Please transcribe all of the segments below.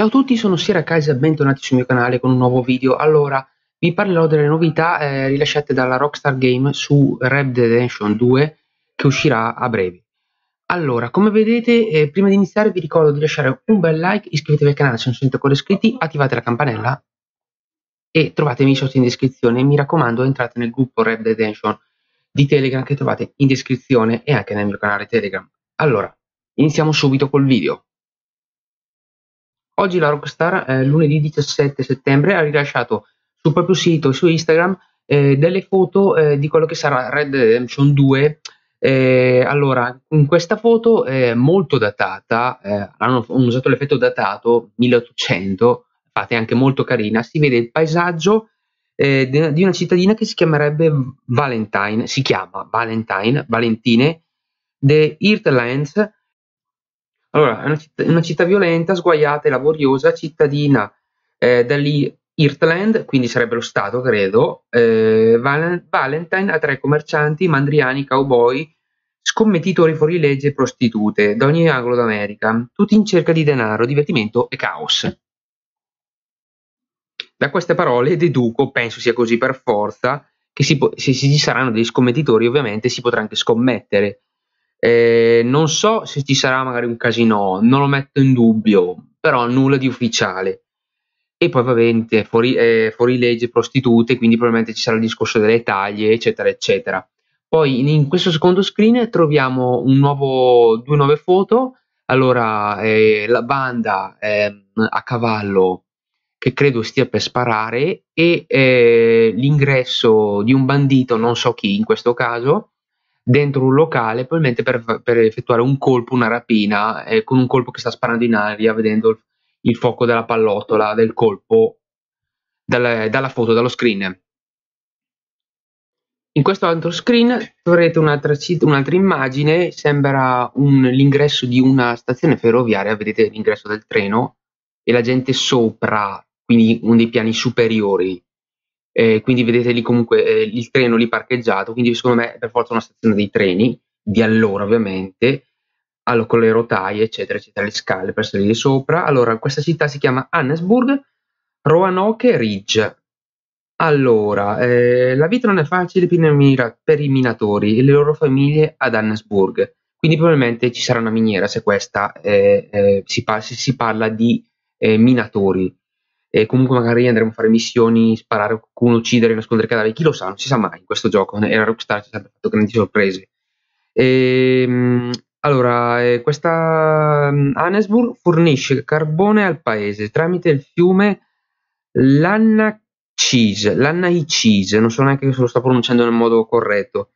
Ciao a tutti, sono Sierakais e bentornati sul mio canale con un nuovo video. Allora, vi parlerò delle novità rilasciate dalla Rockstar Games su Red Dead Redemption 2 che uscirà a breve. Allora, come vedete, prima di iniziare vi ricordo di lasciare un bel like, iscrivetevi al canale se non siete ancora iscritti, attivate la campanella e trovatemi sotto in descrizione. Mi raccomando, entrate nel gruppo Red Dead Redemption di Telegram che trovate in descrizione e anche nel mio canale Telegram. Allora, iniziamo subito col video. Oggi la Rockstar, lunedì 17 settembre, ha rilasciato sul proprio sito e su Instagram delle foto di quello che sarà Red Dead Redemption 2. Allora, in questa foto molto datata, hanno usato l'effetto datato 1800, infatti è anche molto carina, si vede il paesaggio di una cittadina che si chiamerebbe Valentine, Valentine, The Irtlands. Allora, è una città violenta, sguaiata e laboriosa, cittadina dell'Irtland, quindi sarebbe lo Stato, credo. Valentine ha tre commercianti, mandriani, cowboy, scommettitori fuorilegge e prostitute da ogni angolo d'America, tutti in cerca di denaro, divertimento e caos. Da queste parole deduco, penso sia così per forza, che se ci saranno degli scommettitori ovviamente si potrà anche scommettere. Non so se ci sarà magari un casino, non lo metto in dubbio, però nulla di ufficiale. E poi ovviamente fuorilegge, prostitute, quindi probabilmente ci sarà il discorso delle taglie, eccetera, eccetera. Poi in questo secondo screen troviamo due nuove foto. Allora, la banda a cavallo che credo stia per sparare e l'ingresso di un bandito, non so chi in questo caso, dentro un locale, probabilmente per effettuare un colpo, una rapina, con un colpo che sta sparando in aria, vedendo il fuoco della pallottola, del colpo, dalla foto, dallo screen. In questo altro screen troverete un'altra immagine, sembra l'ingresso di una stazione ferroviaria, vedete l'ingresso del treno e la gente sopra, quindi uno dei piani superiori. Quindi vedete lì comunque il treno lì parcheggiato, quindi secondo me è per forza una stazione dei treni di allora, ovviamente, con le rotaie eccetera eccetera, le scale per salire sopra. Allora, questa città si chiama Annesburg, Roanoke Ridge. Allora, la vita non è facile per i minatori e le loro famiglie ad Annesburg, quindi probabilmente ci sarà una miniera, se questa si parla di minatori. E comunque magari andremo a fare missioni, sparare a qualcuno, uccidere, nascondere cadaveri, chi lo sa, non si sa mai in questo gioco, e la Rockstar ci ha fatto grandi sorprese. Allora, questa Annesburg fornisce carbone al paese tramite il fiume Lagnas, non so neanche se lo sto pronunciando nel modo corretto.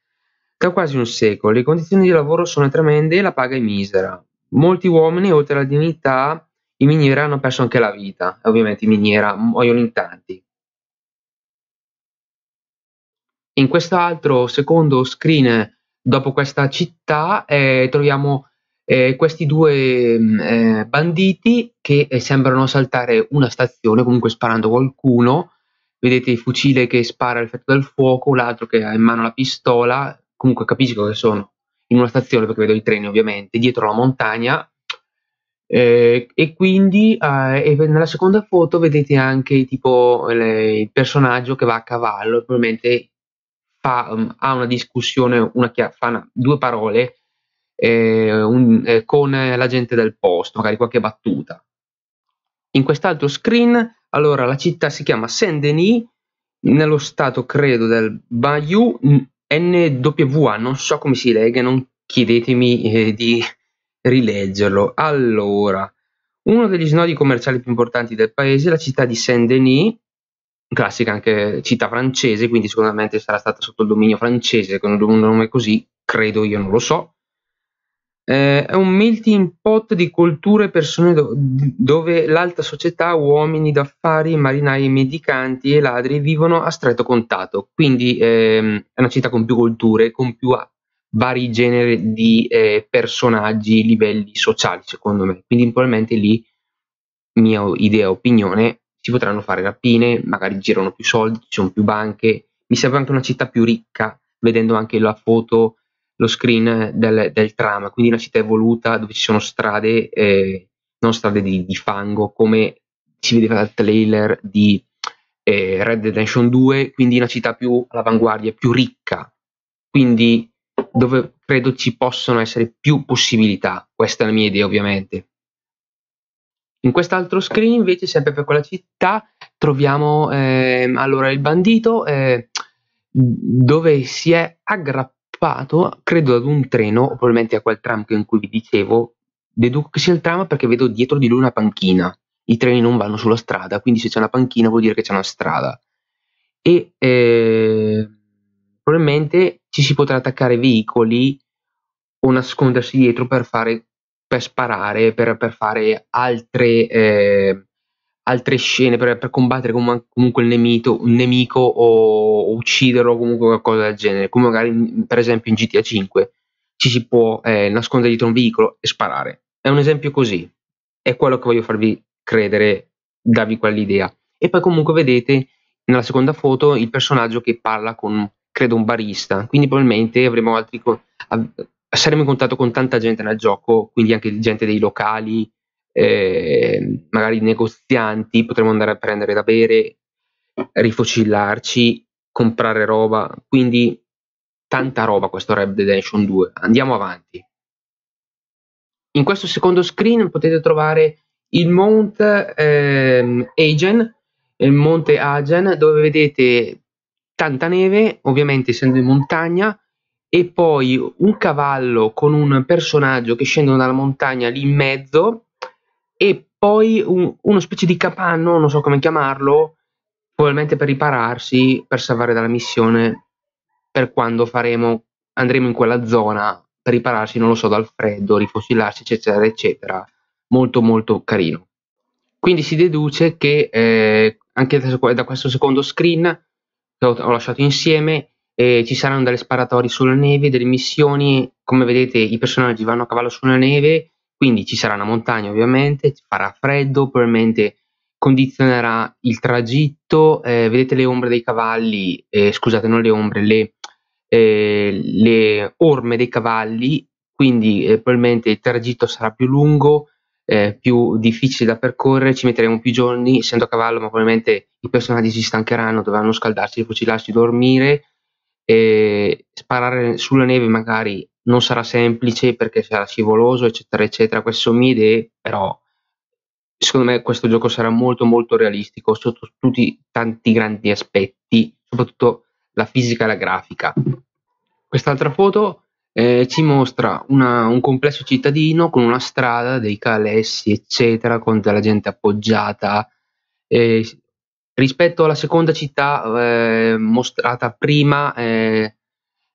Da quasi un secolo le condizioni di lavoro sono tremende e la paga è misera. Molti uomini, oltre alla dignità, i minieri hanno perso anche la vita, ovviamente i minieri muoiono in tanti. In questo altro secondo screen, dopo questa città, troviamo questi due banditi che sembrano saltare una stazione, comunque sparando qualcuno. Vedete il fucile che spara l'effetto del fuoco, l'altro che ha in mano la pistola, comunque capisco che sono in una stazione perché vedo i treni ovviamente, dietro la montagna. E nella seconda foto vedete anche tipo il personaggio che va a cavallo e probabilmente ha una discussione, due parole con la gente del posto, magari qualche battuta. In quest'altro screen, allora, la città si chiama Saint Denis, nello stato credo del Bayou, NWA, non so come si legga, non chiedetemi di rileggerlo. Allora, uno degli snodi commerciali più importanti del paese è la città di Saint Denis, classica anche città francese, quindi sicuramente sarà stata sotto il dominio francese con un nome così, credo, io non lo so. È un melting pot di culture e persone dove l'alta società, uomini d'affari, marinai, mendicanti e ladri vivono a stretto contatto, quindi è una città con più culture, con più vari generi di personaggi, livelli sociali, secondo me. Quindi probabilmente lì, mia idea, opinione, si potranno fare rapine, magari girano più soldi, ci sono più banche. Mi sembra anche una città più ricca, vedendo anche la foto, lo screen del tram, quindi una città evoluta dove ci sono strade, non strade di fango come si vedeva dal trailer di Red Dead Redemption 2, quindi una città più all'avanguardia, più ricca, quindi dove credo ci possono essere più possibilità. Questa è la mia idea, ovviamente. In quest'altro screen invece, sempre per quella città, troviamo allora il bandito dove si è aggrappato, credo ad un treno, o probabilmente a quel tram in cui vi dicevo. Deduco che sia il tram perché vedo dietro di lui una panchina. I treni non vanno sulla strada, quindi se c'è una panchina vuol dire che c'è una strada. E probabilmente ci si potrà attaccare veicoli o nascondersi dietro per sparare, per fare altre scene, per combattere comunque il un nemico o ucciderlo, o comunque qualcosa del genere, come magari per esempio in GTA 5 ci si può nascondere dietro un veicolo e sparare. È un esempio così, è quello che voglio farvi credere, darvi quell'idea. E poi comunque vedete nella seconda foto il personaggio che parla con, credo, un barista, quindi probabilmente avremo altri saremo in contatto con tanta gente nel gioco, quindi anche gente dei locali, magari negozianti, potremo andare a prendere da bere, rifocillarci, comprare roba, quindi tanta roba questo Red Dead Redemption 2. Andiamo avanti. In questo secondo screen potete trovare il Mount Agen, il Monte Agen, dove vedete tanta neve, ovviamente essendo in montagna, e poi un cavallo con un personaggio che scendono dalla montagna lì in mezzo, e poi una specie di capanno, non so come chiamarlo, probabilmente per ripararsi, per salvare dalla missione, per quando andremo in quella zona, per ripararsi, non lo so, dal freddo, rifocilarsi, eccetera, eccetera. Molto molto carino. Quindi si deduce che anche da questo secondo screen che ho lasciato insieme ci saranno delle sparatorie sulla neve, delle missioni. Come vedete i personaggi vanno a cavallo sulla neve, quindi ci sarà una montagna, ovviamente farà freddo, probabilmente condizionerà il tragitto. Vedete le ombre dei cavalli, scusate, non le ombre, le orme dei cavalli, quindi probabilmente il tragitto sarà più lungo, più difficile da percorrere, ci metteremo più giorni essendo a cavallo, ma probabilmente i personaggi si stancheranno, dovranno scaldarsi, rifocilarsi, dormire. Sparare sulla neve magari non sarà semplice perché sarà scivoloso, eccetera eccetera. Queste sono mie idee, però secondo me questo gioco sarà molto molto realistico sotto tutti tanti grandi aspetti, soprattutto la fisica e la grafica. Quest'altra foto ci mostra un complesso cittadino con una strada, dei calessi eccetera, con della gente appoggiata. Rispetto alla seconda città mostrata prima,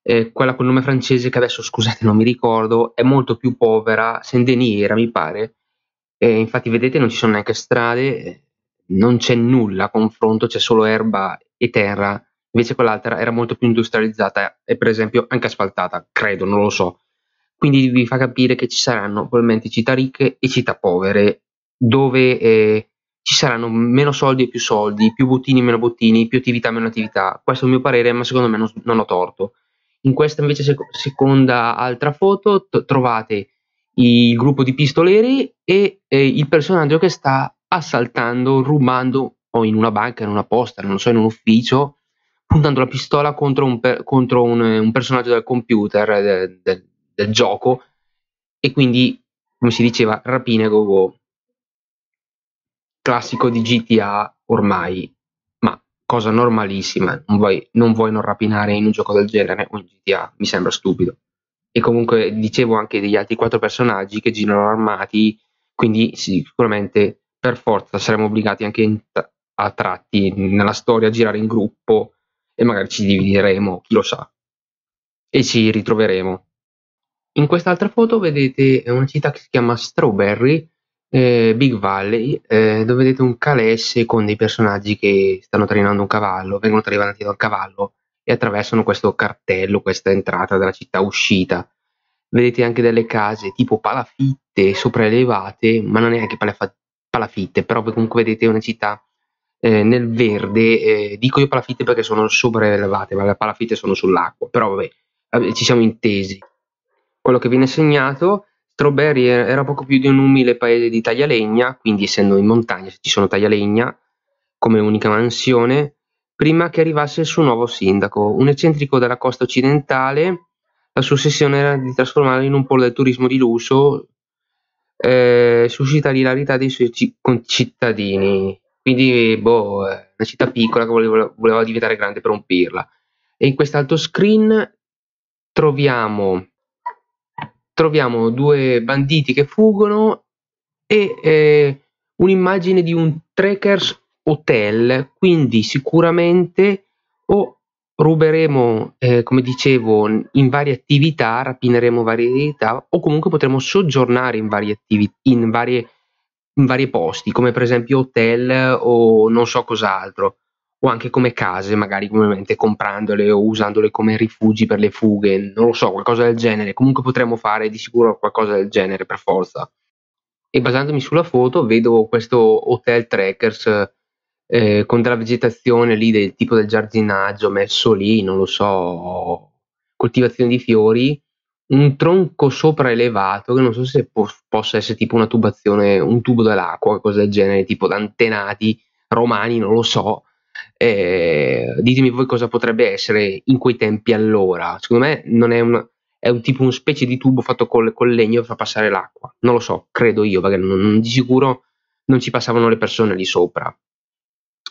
quella col nome francese che adesso scusate non mi ricordo, è molto più povera. Saint Denis era, mi pare, infatti vedete non ci sono neanche strade, non c'è nulla a confronto, c'è solo erba e terra. Invece quell'altra era molto più industrializzata e per esempio anche asfaltata, credo, non lo so. Quindi vi fa capire che ci saranno probabilmente città ricche e città povere, dove ci saranno meno soldi e più soldi, più bottini e meno bottini, più attività e meno attività. Questo è il mio parere, ma secondo me non ho torto. In questa invece seconda altra foto trovate il gruppo di pistoleri e il personaggio che sta assaltando, rubando o in una banca, in una posta, non so, in un ufficio, puntando la pistola contro un personaggio del computer, del gioco, e quindi, come si diceva, rapine go go, classico di GTA ormai, ma cosa normalissima. Non vuoi non rapinare in un gioco del genere o in GTA, mi sembra stupido. E comunque dicevo anche degli altri 4 personaggi che girano armati, quindi sicuramente per forza saremo obbligati anche a tratti nella storia a girare in gruppo, e magari ci divideremo, chi lo sa, e ci ritroveremo. In quest'altra foto vedete una città che si chiama Strawberry, Big Valley, dove vedete un calesse con dei personaggi che stanno trainando un cavallo, vengono trainati dal cavallo e attraversano questo cartello, questa entrata della città uscita. Vedete anche delle case tipo palafitte, sopraelevate, ma non è anche palafitte, però comunque vedete una città nel verde, dico io palafitte perché sono sopraelevate, ma le palafitte sono sull'acqua, però vabbè, ci siamo intesi. Quello che viene segnato Strawberry era poco più di un umile paese di Taglialegna, quindi essendo in montagna ci sono Taglialegna come unica mansione, prima che arrivasse il suo nuovo sindaco, un eccentrico dalla costa occidentale. La sua ossessione era di trasformarlo in un polo del turismo di lusso, suscita l'ilarità dei suoi concittadini. Quindi, una città piccola che voleva diventare grande per rompirla. E in quest'altro screen troviamo due banditi che fuggono e un'immagine di un trekkers hotel, quindi sicuramente ruberemo, come dicevo, in varie attività, rapineremo varie attività, o comunque potremo soggiornare in vari posti, come per esempio hotel o non so cos'altro, o anche come case, magari comprandole o usandole come rifugi per le fughe, non lo so, qualcosa del genere. Comunque potremo fare di sicuro qualcosa del genere per forza. E basandomi sulla foto vedo questo hotel trekkers con della vegetazione lì del tipo del giardinaggio messo lì, non lo so, coltivazione di fiori, un tronco sopraelevato che non so se possa essere tipo una tubazione, un tubo dell'acqua, qualcosa del genere, tipo d'antenati romani, non lo so. Ditemi voi cosa potrebbe essere in quei tempi allora. Secondo me non è un specie di tubo fatto col legno che fa passare l'acqua, non lo so, credo io, perché di sicuro non ci passavano le persone lì sopra.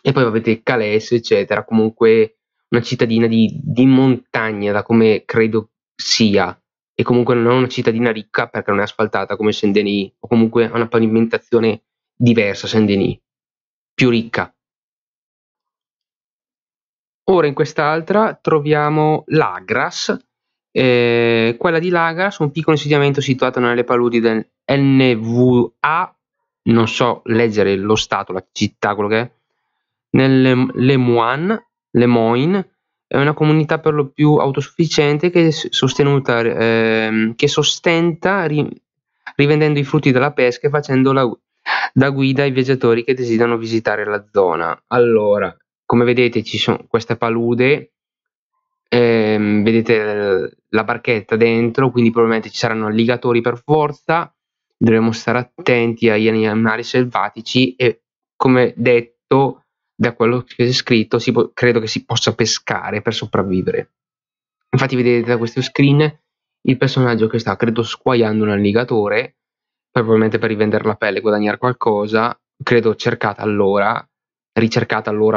E poi avete Calais, eccetera, comunque una cittadina di montagna, da come credo sia, e comunque non è una cittadina ricca perché non è asfaltata come Saint Denis, o comunque ha una pavimentazione diversa. Saint Denis più ricca. Ora in quest'altra troviamo Lagras. Quella di Lagras, un piccolo insediamento situato nelle paludi del NVA, non so leggere lo stato, la città, quello che è, nel Lemoyne. È una comunità per lo più autosufficiente che sostenta rivendendo i frutti della pesca e facendo da guida ai viaggiatori che desiderano visitare la zona. Allora, come vedete ci sono queste palude, vedete la barchetta dentro, quindi probabilmente ci saranno alligatori per forza, dovremo stare attenti agli animali selvatici e, come detto, da quello che è scritto credo che si possa pescare per sopravvivere. Infatti vedete da questo screen il personaggio che sta, credo, squagliando un alligatore, probabilmente per rivendere la pelle e guadagnare qualcosa, credo ricercata allora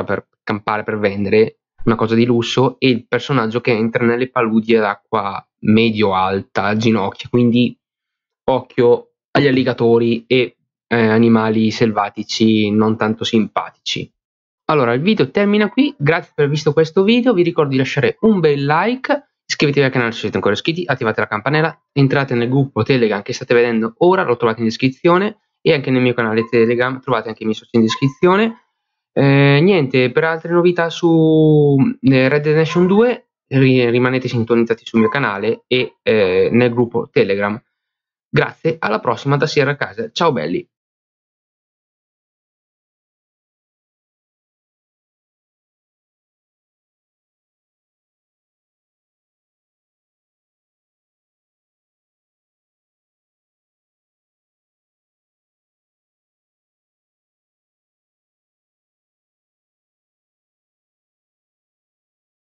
per campare, per vendere una cosa di lusso. E il personaggio che entra nelle paludi d'acqua medio-alta al ginocchio, quindi occhio agli alligatori e animali selvatici non tanto simpatici. Allora, il video termina qui, grazie per aver visto questo video, vi ricordo di lasciare un bel like, iscrivetevi al canale se siete ancora iscritti, attivate la campanella, entrate nel gruppo Telegram che state vedendo ora, lo trovate in descrizione, e anche nel mio canale Telegram trovate anche i miei soci in descrizione. Niente, per altre novità su Red Dead Redemption 2 rimanete sintonizzati sul mio canale e nel gruppo Telegram. Grazie, alla prossima da Sierakais, ciao belli!